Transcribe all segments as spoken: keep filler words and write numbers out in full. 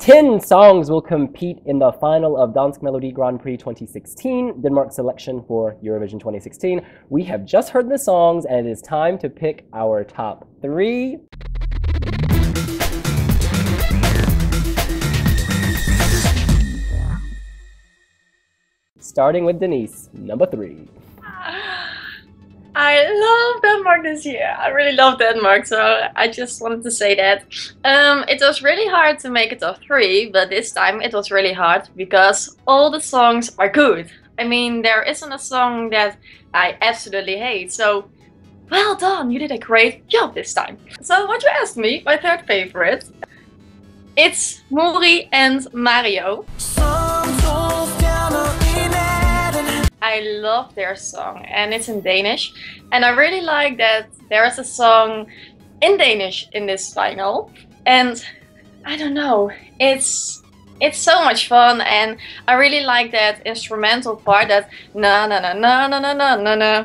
ten songs will compete in the final of Dansk Melodi Grand Prix twenty sixteen, Denmark's selection for Eurovision twenty sixteen. We have just heard the songs and it is time to pick our top three. Starting with Denise, number three. I love Denmark this year. I really love Denmark, so I just wanted to say that. Um, it was really hard to make a top three, but this time it was really hard because all the songs are good. I mean, there isn't a song that I absolutely hate, so well done, you did a great job this time. So what you asked me, my third favorite, it's Muri and Mario. I love their song and it's in Danish, and I really like that there is a song in Danish in this final, and I don't know, it's it's so much fun, and I really like that instrumental part, that na na na na na na na na.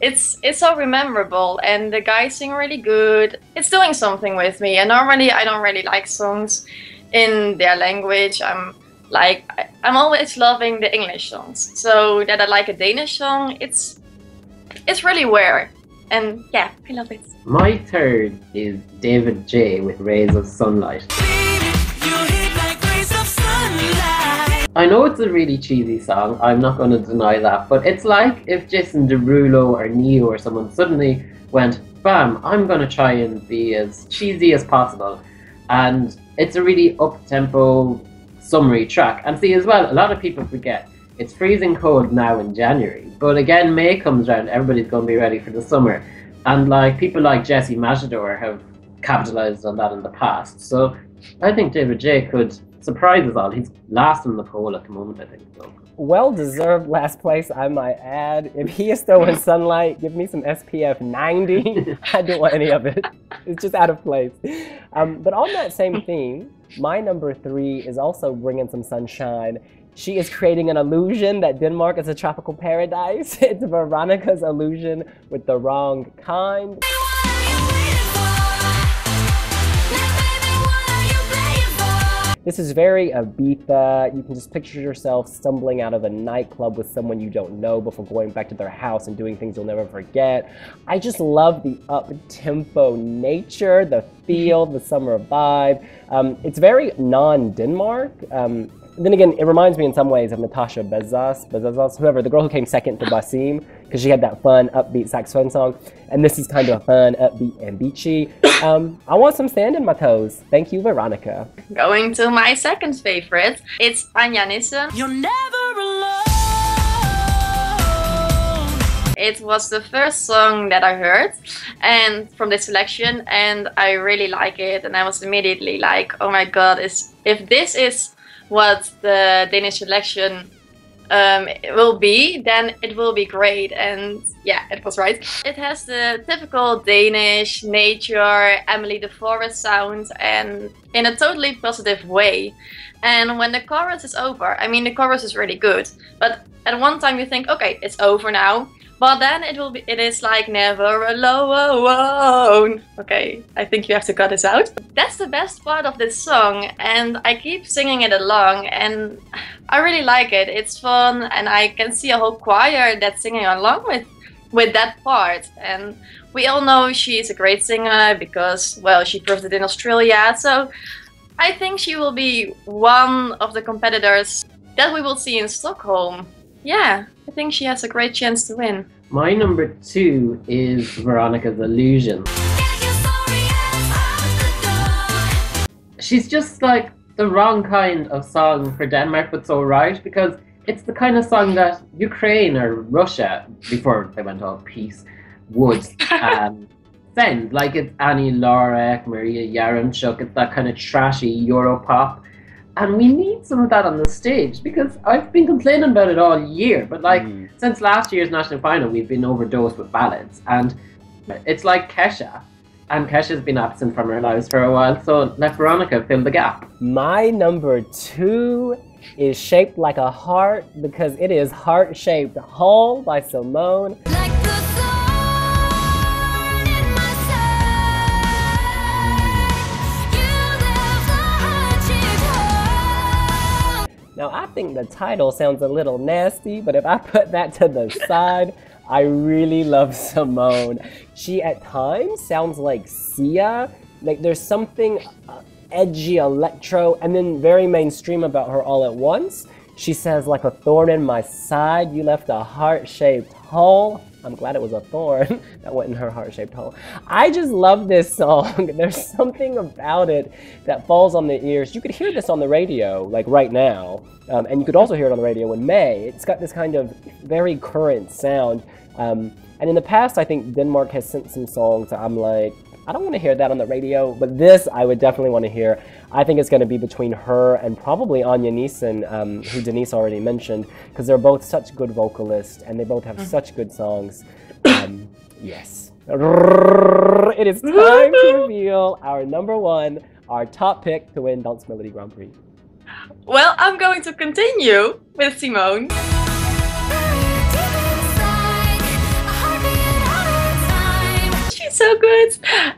It's it's so memorable, and the guys sing really good. It's doing something with me, and normally I don't really like songs in their language. I'm Like, I'm always loving the English songs, so that I like a Danish song, it's it's really rare, and yeah, I love it. My third is David Jay with Rays of Sunlight. I know it's a really cheesy song, I'm not going to deny that, but it's like if Jason Derulo or Neo or someone suddenly went, bam, I'm going to try and be as cheesy as possible, and it's a really up-tempo summary track. And see, as well, a lot of people forget it's freezing cold now in January, but again, May comes around, everybody's going to be ready for the summer, and like people like Jesse Matador have capitalized on that in the past. So I think David Jay could surprise us all. He's last in the poll at the moment, I think. So well-deserved last place, I might add. If he is still in sunlight, give me some S P F ninety. I don't want any of it. It's just out of place. Um, but on that same theme, my number three is also bringing some sunshine. She is creating an illusion that Denmark is a tropical paradise. It's Veronica's Illusion with The Wrong Kind. This is very Ibiza. You can just picture yourself stumbling out of a nightclub with someone you don't know before going back to their house and doing things you'll never forget. I just love the up-tempo nature, the feel, the summer vibe. Um, it's very non-Denmark. Um, then again, it reminds me in some ways of Natasha Bezos, Bezos, whoever, the girl who came second to Basim, because she had that fun, upbeat saxophone song. And this is kind of fun, upbeat, and beachy. Um, I want some sand in my toes. Thank you, Veronica. Going to my second favorite, it's Anja Nissen. You're never alone. It was the first song that I heard and from this selection, and I really like it. And I was immediately like, oh my god, is if this is what the Danish selection Um, it will be, then it will be great. And yeah, it was right. It has the typical Danish nature, Emmelie de Forest sound, and in a totally positive way. And when the chorus is over, I mean, the chorus is really good, but at one time you think, okay, it's over now, but then it will be, it is like never alone. Okay, I think you have to cut this out. That's the best part of this song, and I keep singing it along, and I really like it. It's fun, and I can see a whole choir that's singing along with with that part. And we all know she's a great singer because, well, she proved it in Australia. So I think she will be one of the competitors that we will see in Stockholm. Yeah, I think she has a great chance to win. My number two is Veronica's Illusion. She's just like the wrong kind of song for Denmark, but so right, because it's the kind of song that Ukraine or Russia, before they went all peace, would um, send. Like, it's Annie Lorek, Maria Yaranchuk, it's that kind of trashy Europop. And we need some of that on the stage, because I've been complaining about it all year, but like mm. since last year's national final, we've been overdosed with ballads, and it's like Kesha, and Kesha's been absent from our lives for a while, so let Veronica fill the gap. My number two is shaped like a heart, because it is Heart-Shaped Hole by Simone. Like the sun in my soul, you never Now, I think the title sounds a little nasty, but if I put that to the side, I really love Simone. She at times sounds like Sia. Like there's something uh, edgy electro and then very mainstream about her all at once. She says, like a thorn in my side, you left a heart-shaped hole. I'm glad it was a thorn. That wasn't her heart-shaped hole. I just love this song. There's something about it that falls on the ears. You could hear this on the radio, like right now. Um, and you could also hear it on the radio in May. It's got this kind of very current sound. Um, and in the past, I think Denmark has sent some songs that I'm like, I don't want to hear that on the radio, but this I would definitely want to hear. I think it's going to be between her and probably Anja Nissen, um, who Denise already mentioned, because they're both such good vocalists and they both have mm. such good songs. Um, yes. It is time to reveal our number one, our top pick to win Dansk Melodi Grand Prix. Well, I'm going to continue with Simone. So good.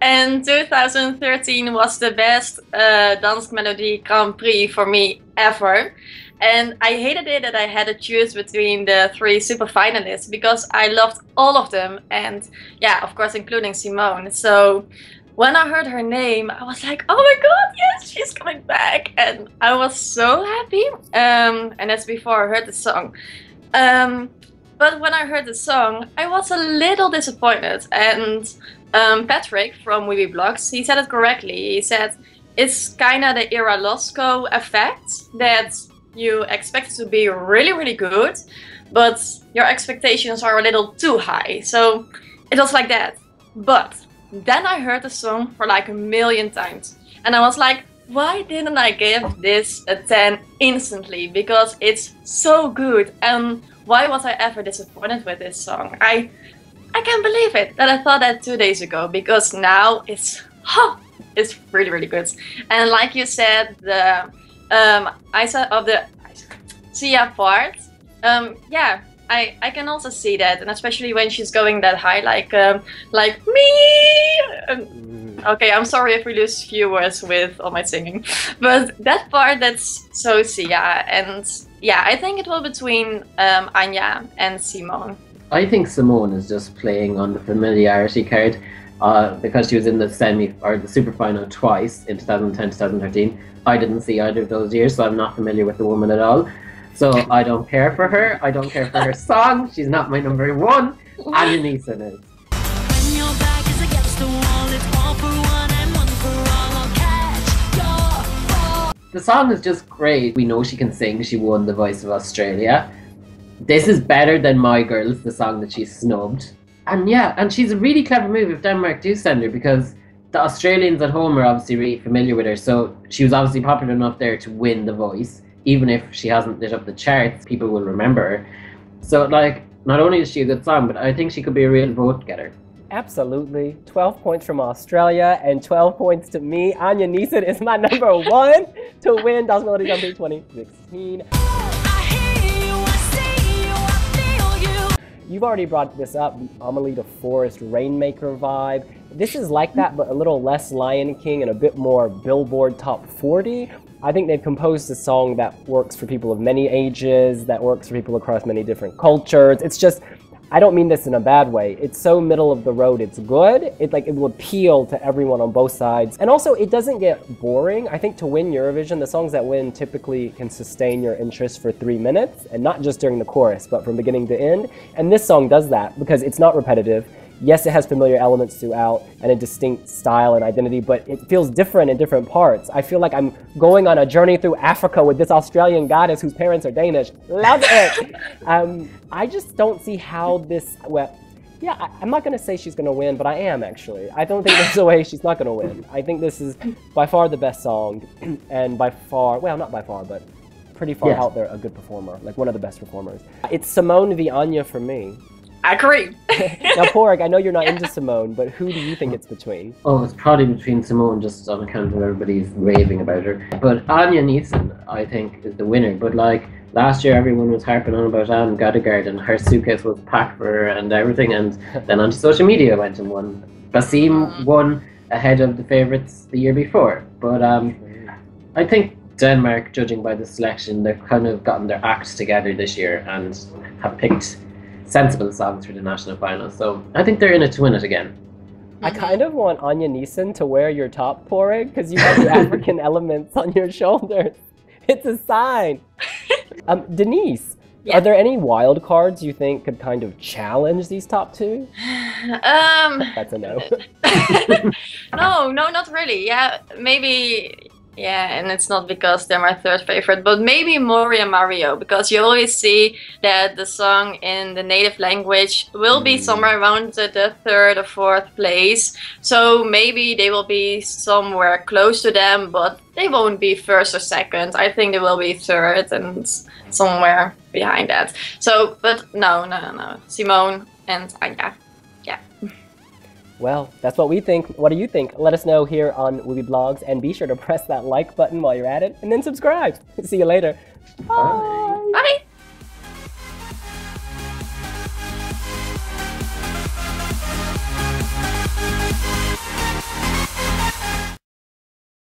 And two thousand thirteen was the best uh, Dansk Melodi Grand Prix for me ever. And I hated it that I had to choose between the three super finalists because I loved all of them. And yeah, of course, including Simone. So when I heard her name, I was like, oh my god, yes, she's coming back. And I was so happy. Um, and that's before I heard the song. Um, But when I heard the song, I was a little disappointed. And um, Patrick from wiwibloggs, he said it correctly. He said, it's kind of the Ira Losco effect that you expect to be really, really good, but your expectations are a little too high. So it was like that. But then I heard the song for like a million times. And I was like, why didn't I give this a ten instantly? Because it's so good. And why was I ever disappointed with this song? I I can't believe it that I thought that two days ago, because now it's huh, it's really, really good. And like you said, the um, I said of the Sia part, um, yeah, I, I can also see that, and especially when she's going that high, like um, like me. Um, okay, I'm sorry if we lose viewers with all my singing, but that part, that's so Sia. And yeah, I think it will be between um, Anja and Simone. I think Simone is just playing on the familiarity card uh, because she was in the semi or the super final twice in two thousand ten, two thousand thirteen. I didn't see either of those years, so I'm not familiar with the woman at all. So I don't care for her. I don't care for her song. She's not my number one. Anja Nissen is. The song is just great. We know she can sing. She won The Voice of Australia. This is better than My Girls, the song that she snubbed. And yeah, and she's a really clever move if Denmark do send her, because the Australians at home are obviously really familiar with her. So she was obviously popular enough there to win The Voice. Even if she hasn't lit up the charts, people will remember her. So like, not only is she a good song, but I think she could be a real vote getter. Absolutely. twelve points from Australia and twelve points to me. Anja Nissen is my number one to win Dansk Melodi Grand Prix twenty sixteen. You've already brought this up, the Emmelie de Forest Rainmaker vibe. This is like that, but a little less Lion King and a bit more Billboard Top forty. I think they've composed a song that works for people of many ages, that works for people across many different cultures. It's just, I don't mean this in a bad way. It's so middle of the road, it's good. It like it will appeal to everyone on both sides. And also, it doesn't get boring. I think to win Eurovision, the songs that win typically can sustain your interest for three minutes, and not just during the chorus, but from beginning to end. And this song does that because it's not repetitive. Yes, it has familiar elements throughout and a distinct style and identity, but it feels different in different parts. I feel like I'm going on a journey through Africa with this Australian goddess whose parents are Danish. Love it! um, I just don't see how this, well, yeah, I, I'm not gonna say she's gonna win, but I am actually. I don't think there's a way she's not gonna win. I think this is by far the best song and by far, well, not by far, but pretty far yes. out there, a good performer, like one of the best performers. It's Simone v Anja for me. I agree. Now, Porg, I know you're not yeah. into Simone, but who do you think it's between? Oh, it's probably between Simone, just on account of everybody's raving about her. But Anja Nissen, I think, is the winner. But like last year, everyone was harping on about Anne Gadegaard, and her suitcase was packed for her and everything. And then on social media, went and won. Basim won ahead of the favourites the year before. But um, I think Denmark, judging by the selection, they've kind of gotten their act together this year and have picked sensible songs for the national final. So I think they're in it to win it again. I kind of want Anja Nissen to wear your top for it, because you have the African elements on your shoulders. It's a sign. Um, Denise, yeah. Are there any wild cards you think could kind of challenge these top two? Um, That's a no. no, no, not really. Yeah, maybe. Yeah, and it's not because they're my third favorite, but maybe Muri and Mario, because you always see that the song in the native language will be somewhere around the third or fourth place. So maybe they will be somewhere close to them, but they won't be first or second. I think they will be third and somewhere behind that. So, but no, no, no. Simone and Anja. Yeah. Well, that's what we think. What do you think? Let us know here on wiwibloggs, and be sure to press that like button while you're at it, and then subscribe. See you later. Bye. Bye.